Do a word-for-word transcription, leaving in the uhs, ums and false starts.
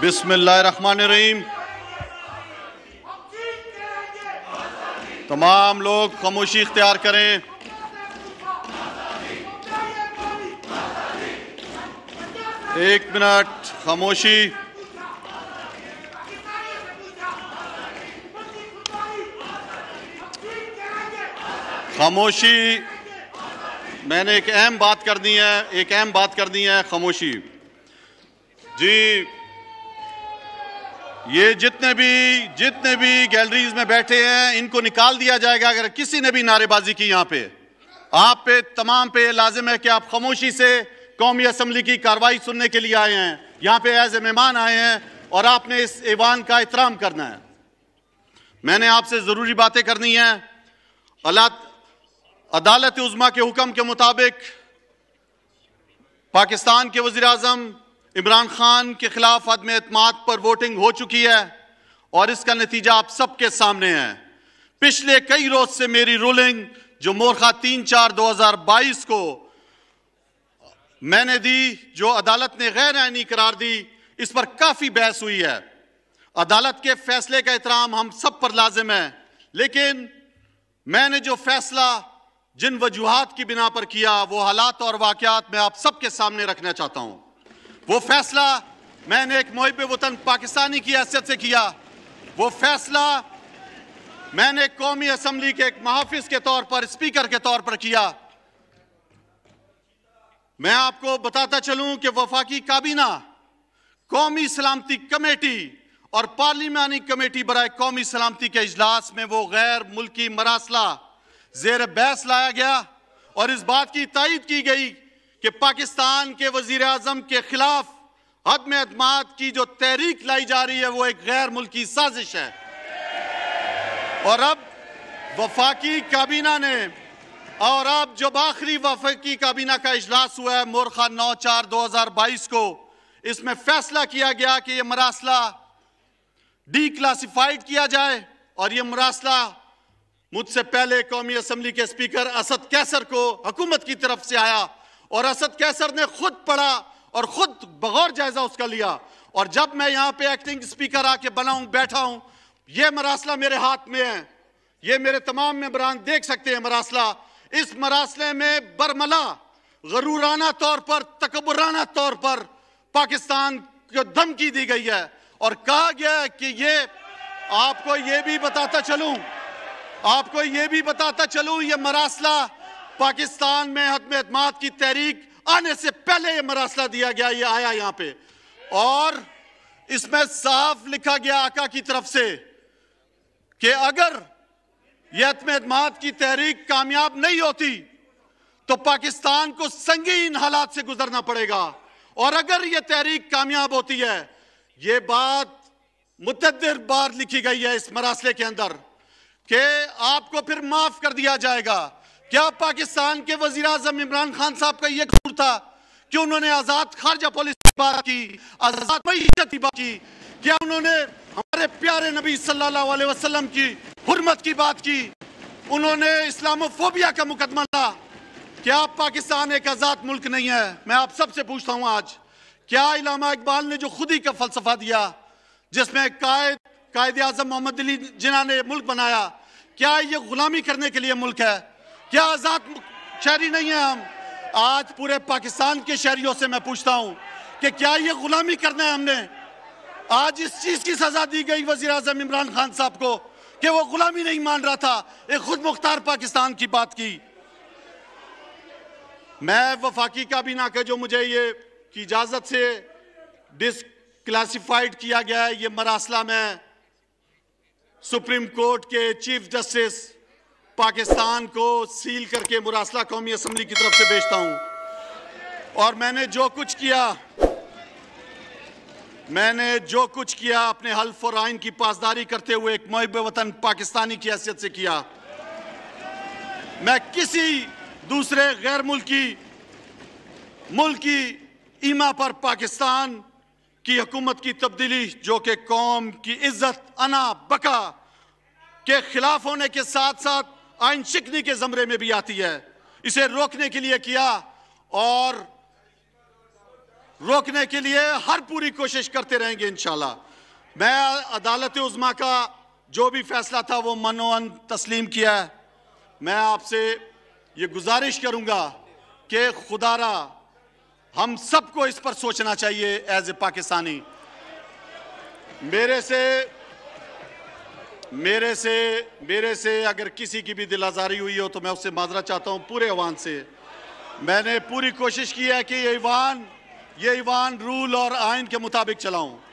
बिस्मिल्लाहिर्रहमानिर्रहीम। तमाम लोग खामोशी इख्तियार करें। एक मिनट खामोशी। खामोशी। मैंने एक अहम बात करनी है, एक अहम बात करनी है। खामोशी जी। ये जितने भी जितने भी गैलरीज में बैठे हैं इनको निकाल दिया जाएगा अगर किसी ने भी नारेबाजी की। यहाँ पे आप पे तमाम पे लाजिम है कि आप खामोशी से कौमी असम्बली की कार्रवाई सुनने के लिए आए हैं, यहाँ पे एज ए मेहमान आए हैं और आपने इस ऐवान का एहतराम करना है। मैंने आपसे ज़रूरी बातें करनी है। अदालत उज़्मा के हुक्म के मुताबिक पाकिस्तान के वज़ीर आज़म इमरान खान के खिलाफ अदम एतमाद पर वोटिंग हो चुकी है और इसका नतीजा आप सबके सामने है। पिछले कई रोज से मेरी रूलिंग जो मोरखा तीन चार दो हजार बाईस को मैंने दी, जो अदालत ने गैर आइनी करार दी, इस पर काफी बहस हुई है। अदालत के फैसले का एहतराम हम सब पर लाजिम है, लेकिन मैंने जो फैसला जिन वजूहात की बिना पर किया वो हालात और वाक़यात मैं आप सबके सामने रखना चाहता हूँ। वो फैसला मैंने एक मुहिब वतन पाकिस्तानी की हैसियत से किया। वो फैसला मैंने कौमी असम्बली के एक मुहाफिज के तौर पर, स्पीकर के तौर पर किया। मैं आपको बताता चलूं कि वफाकी काबीना, कौमी सलामती कमेटी और पार्लिमानी कमेटी बराए कौमी सलामती के इजलास में वो गैर मुल्की मरासला जेर बहस लाया गया और इस बात की तायद की गई कि पाकिस्तान के वजीर आजम के खिलाफ हदम एतमाद की जो तहरीक लाई जा रही है वो एक गैर मुल्की साजिश है। और अब वफाकी काबीना ने, और अब जब आखिरी वफाकी काबीना का इजलास हुआ है मोरखा नौ चार दो हजार बाईस को, इसमें फैसला किया गया कि यह मरासला डी क्लासीफाइड किया जाए और यह मरासला मुझसे पहले कौमी असम्बली के स्पीकर असद कैसर को हुकूमत की तरफ से आया और असद कैसर ने खुद पढ़ा और खुद बगौर जायजा उसका लिया। और जब मैं यहाँ पे एक्टिंग स्पीकर आके बना हूँ, बैठा हूँ, ये मरासला मेरे हाथ में है, ये मेरे तमाम मेंबरान देख सकते हैं मरासला। इस मरासले में बरमला गरूराना तौर पर, तकबुराना तौर पर पाकिस्तान को धमकी दी गई है और कहा गया है कि ये, आपको ये भी बताता चलूँ आपको ये भी बताता चलूँ ये मरासला पाकिस्तान में हदम एतमाद की तहरीक आने से पहले ये मरासला दिया गया, ये आया यहाँ पे और इसमें साफ लिखा गया आका की तरफ से कि अगर ये हदम एतमाद की तहरीक कामयाब नहीं होती तो पाकिस्तान को संगीन हालात से गुजरना पड़ेगा और अगर ये तहरीक कामयाब होती है, ये बात मुतअद्दिद बार लिखी गई है इस मरासले के अंदर कि आपको फिर माफ कर दिया जाएगा। क्या पाकिस्तान के वजीर आजम इमरान खान साहब का यह कसूर था कि उन्होंने आज़ाद खारजा पॉलिसी बात की, आज़ाद मीशत की बात की? क्या उन्होंने हमारे प्यारे नबी सल्लल्लाहु अलैहि वसल्लम की हुर्मत की बात की? उन्होंने इस्लामोफोबिया का मुकदमा ला? क्या पाकिस्तान एक आज़ाद मुल्क नहीं है? मैं आप सबसे पूछता हूँ आज, क्या अल्लामा इकबाल ने जो खुदी का फलसफा दिया जिसमें कायद कायद आजम मोहम्मद अली जिन्ना ने मुल्क बनाया, क्या ये गुलामी करने के लिए मुल्क है? क्या आज़ाद शहरी नहीं है हम? आज पूरे पाकिस्तान के शहरियों से मैं पूछता हूँ कि क्या ये गुलामी करना है हमने? आज इस चीज़ की सज़ा दी गई वज़ीर आज़म इमरान खान साहब को कि वो गुलामी नहीं मान रहा था, एक खुद मुख्तार पाकिस्तान की बात की। मैं वफाकी काबीना के जो मुझे ये की इजाज़त से डिसक्लासीफाइड किया गया है, ये मरासला में सुप्रीम कोर्ट के चीफ जस्टिस पाकिस्तान को सील करके मुरासला कौमी असम्बली की तरफ से भेजता हूं। और मैंने जो कुछ किया, मैंने जो कुछ किया अपने हल्फ और आइन की पासदारी करते हुए एक मुहिब वतन पाकिस्तानी की हैसियत से किया। मैं किसी दूसरे गैर मुल्की मुल्की ईमा पर पाकिस्तान की हुकूमत की तब्दीली, जो कि कौम की इज्जत अना बका के खिलाफ होने के साथ साथ आइन शिकनी के ज़मरे में भी आती है, इसे रोकने के लिए किया। और रोकने के लिए हर पूरी कोशिश करते रहेंगे इंशाल्लाह। मैं अदालत उज़्मा का जो भी फैसला था वो मनोअन तस्लीम किया है। मैं आपसे ये गुजारिश करूँगा कि खुदारा हम सबको इस पर सोचना चाहिए एज ए पाकिस्तानी। मेरे से मेरे से मेरे से अगर किसी की भी दिल आज़ारी हुई हो तो मैं उससे माजरा चाहता हूँ पूरे ईवान से। मैंने पूरी कोशिश की है कि ये ईवान ये ईवान रूल और आइन के मुताबिक चलाऊँ।